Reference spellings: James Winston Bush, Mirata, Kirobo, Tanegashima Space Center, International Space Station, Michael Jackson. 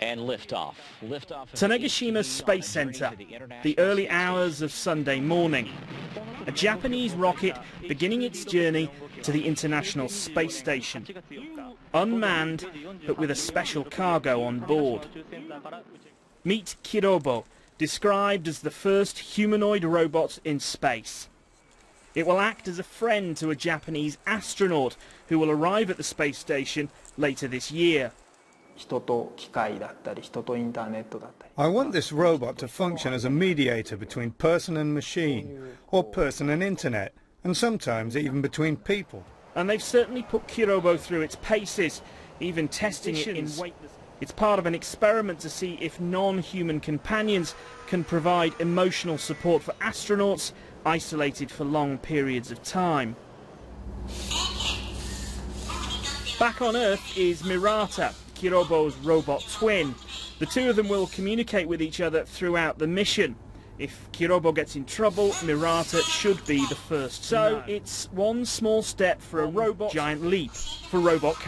And liftoff. Tanegashima Space Center, the early hours of Sunday morning. A Japanese rocket beginning its journey to the International Space Station. Unmanned, but with a special cargo on board. Meet Kirobo, described as the first humanoid robot in space. It will act as a friend to a Japanese astronaut who will arrive at the space station later this year. I want this robot to function as a mediator between person and machine, or person and internet, and sometimes even between people. And they've certainly put Kirobo through its paces, even testing it in weightless. It's part of an experiment to see if non-human companions can provide emotional support for astronauts isolated for long periods of time. Back on Earth is Mirata, Kirobo's robot twin. The two of them will communicate with each other throughout the mission. If Kirobo gets in trouble, Mirata should be the first. So it's one small step for a robot, giant leap for robot